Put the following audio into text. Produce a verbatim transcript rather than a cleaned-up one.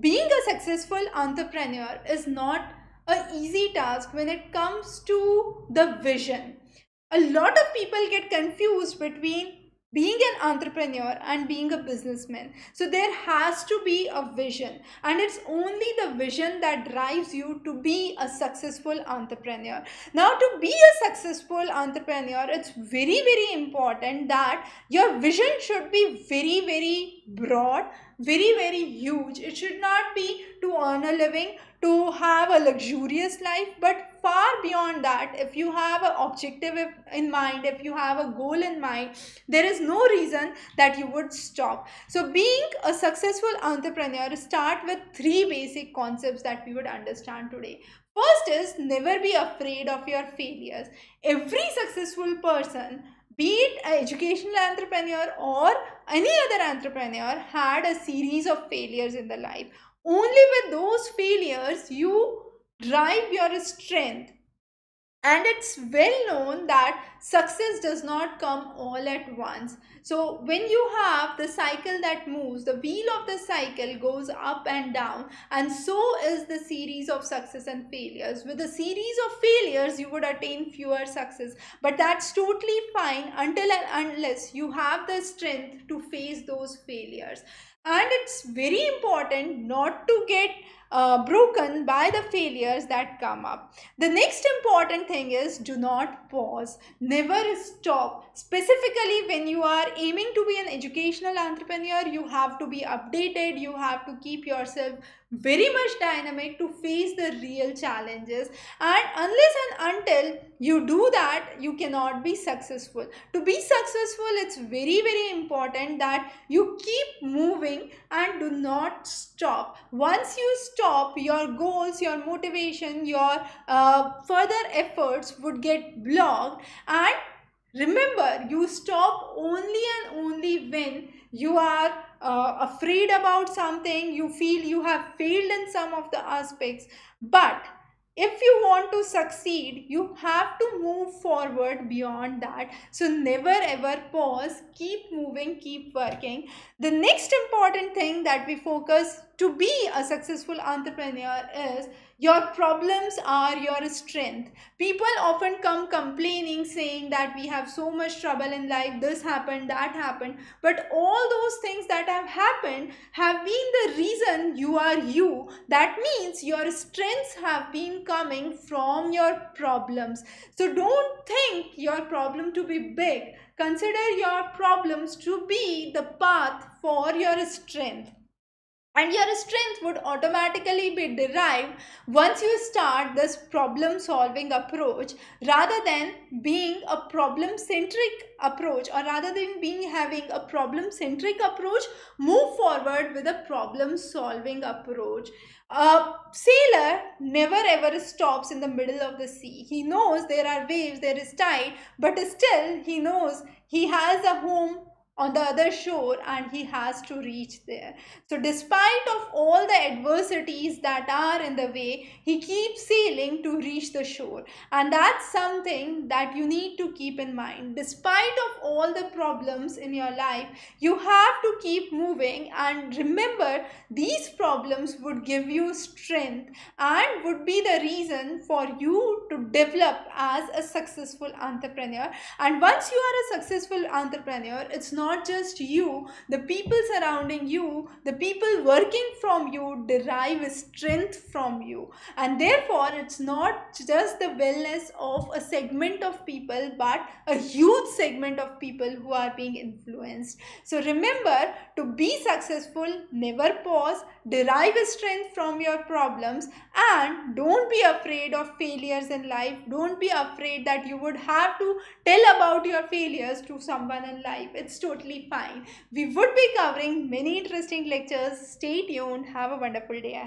Being a successful entrepreneur is not an easy task when it comes to the vision. A lot of people get confused between being an entrepreneur and being a businessman. So there has to be a vision, and it's only the vision that drives you to be a successful entrepreneur. Now, to be a successful entrepreneur, it's very, very important that your vision should be very, very broad, very, very huge. It should not be to earn a living, to have a luxurious life, but far beyond that, if you have an objective in mind, if you have a goal in mind, there is no reason that you would stop. So being a successful entrepreneur, start with three basic concepts that we would understand today. First is, never be afraid of your failures. Every successful person, be it an educational entrepreneur or any other entrepreneur, had a series of failures in their life. Only with those failures you drive your strength. And it's well known that success does not come all at once. So when you have the cycle that moves, the wheel of the cycle goes up and down, and so is the series of success and failures. With a series of failures, you would attain fewer success, but that's totally fine until and unless you have the strength to face those failures. And it's very important not to get Uh, broken by the failures that come up. The next important thing is, do not pause. Never stop. Specifically, when you are aiming to be an educational entrepreneur, you have to be updated. You have to keep yourself very much dynamic to face the real challenges. And unless and until you do that, you cannot be successful. To be successful, it's very, very important that you keep moving and do not stop. Once you stop, Stop, your goals, your motivation, your uh, further efforts would get blocked. And remember, you stop only and only when you are uh, afraid about something, you feel you have failed in some of the aspects. But if you want to succeed, you have to move forward beyond that. So never ever pause, keep moving, keep working. The next important thing that we focus to be a successful entrepreneur is, your problems are your strength. People often come complaining, saying that we have so much trouble in life, this happened, that happened. But all those things that have happened have been the reason you are you. That means your strengths have been coming from your problems. So don't think your problem to be big. Consider your problems to be the path for your strength. And your strength would automatically be derived once you start this problem solving approach, rather than being a problem centric approach, or rather than being having a problem centric approach, move forward with a problem solving approach. A sailor never ever stops in the middle of the sea. He knows there are waves, there is tide, but still he knows he has a home on the other shore and he has to reach there. So despite of all the adversities that are in the way, he keeps sailing to reach the shore. And that's something that you need to keep in mind. Despite of all the problems in your life, you have to keep moving, and remember, these problems would give you strength and would be the reason for you to develop as a successful entrepreneur. And once you are a successful entrepreneur, it's not Not just you, the people surrounding you, the people working from you derive strength from you. And therefore, it's not just the wellness of a segment of people, but a huge segment of people who are being influenced. So remember, to be successful, never pause, derive strength from your problems, and don't be afraid of failures in life. Don't be afraid that you would have to tell about your failures to someone in life. It's totally Totally fine. We would be covering many interesting lectures. Stay tuned. Have a wonderful day.